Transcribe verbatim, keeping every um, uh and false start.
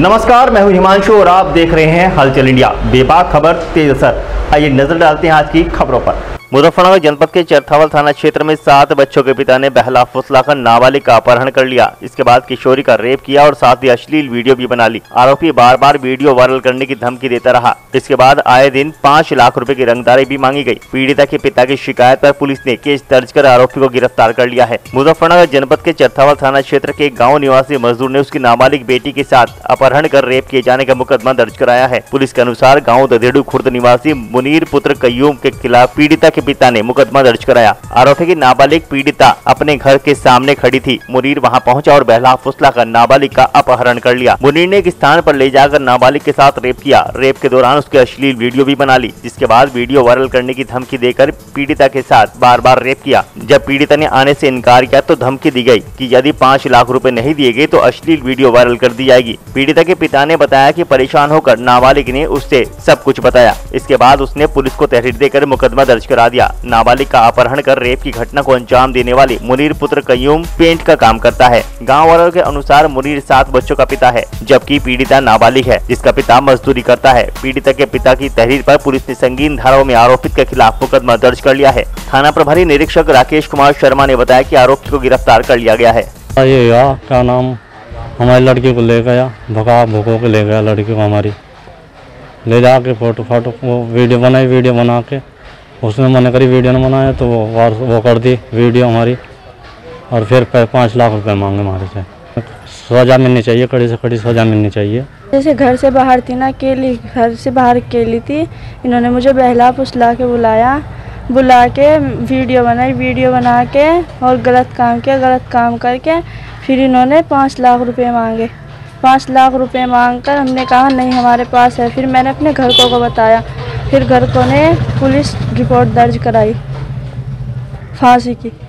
नमस्कार, मैं हूं हिमांशु और आप देख रहे हैं हलचल इंडिया। बेबाक खबर, तेज असर। आइए नजर डालते हैं आज की खबरों पर। मुजफ्फरनगर जनपद के चरथावल थाना क्षेत्र में सात बच्चों के पिता ने बहला फुसलाकर नाबालिग का अपहरण कर लिया। इसके बाद किशोरी का रेप किया और साथ ही अश्लील वीडियो भी बना ली। आरोपी बार बार वीडियो वायरल करने की धमकी देता रहा। इसके बाद आए दिन पाँच लाख रुपए की रंगदारी भी मांगी गई। पीड़िता के पिता की शिकायत पर पुलिस ने केस दर्ज कर आरोपी को गिरफ्तार कर लिया है। मुजफ्फरनगर जनपद के चरथावल थाना क्षेत्र के गाँव निवासी मजदूर ने उसकी नाबालिग बेटी के साथ अपहरण कर रेप किए जाने का मुकदमा दर्ज कराया है। पुलिस के अनुसार गाँव दधेड़ खुर्द निवासी मुनीर पुत्र कयूम के खिलाफ पीड़िता के पिता ने मुकदमा दर्ज कराया। आरोपी की नाबालिग पीड़िता अपने घर के सामने खड़ी थी। मुनीर वहां पहुंचा और बहला फुसलाकर नाबालिग का अपहरण कर लिया। मुनीर ने एक स्थान पर ले जाकर नाबालिग के साथ रेप किया। रेप के दौरान उसके अश्लील वीडियो भी बना ली, जिसके बाद वीडियो वायरल करने की धमकी देकर पीड़िता के साथ बार बार रेप किया। जब पीड़िता ने आने से इनकार किया तो धमकी दी गई कि यदि पाँच लाख रुपए नहीं दिए गए तो अश्लील वीडियो वायरल कर दी जाएगी। पीड़िता के पिता ने बताया कि परेशान होकर नाबालिग ने उससे सब कुछ बताया। इसके बाद उसने पुलिस को तहरीर देकर मुकदमा दर्ज करा दिया। नाबालिग का अपहरण कर रेप की घटना को अंजाम देने वाले मुनीर पुत्र कयूम पेंट का काम करता है। गाँव वालों के अनुसार मुनीर सात बच्चों का पिता है, जबकि पीड़िता नाबालिग है जिसका पिता मजदूरी करता है। पीड़िता के पिता की तहरीर पर पुलिस ने संगीन धाराओं में आरोपित के खिलाफ मुकदमा दर्ज कर लिया है। थाना प्रभारी निरीक्षक राकेश कुमार शर्मा ने बताया कि आरोपी को गिरफ्तार कर लिया गया है। ये या, क्या नाम हमारी लड़की को ले गया, भगा भुको के ले गया लड़की को हमारी, ले जाके फोटो फोटो वीडियो बनाई। वीडियो बना के उसने मना करी, वीडियो ने बनाया तो वो वार, वो कर दी वीडियो हमारी और फिर पाँच लाख रुपए मांगे हमारे से। सजा मिलनी चाहिए, कड़ी से कड़ी सजा मिलनी चाहिए। जैसे घर से बाहर थी ना, अकेली घर से बाहर अकेली थी। इन्होंने मुझे बहला फुसला के बुलाया, बुला के वीडियो बनाई, वीडियो बना के और गलत काम किया। गलत काम करके फिर इन्होंने पाँच लाख रुपए मांगे। पाँच लाख रुपए मांगकर हमने कहा नहीं हमारे पास है। फिर मैंने अपने घर को, को बताया। फिर घर को ने पुलिस रिपोर्ट दर्ज कराई फांसी की।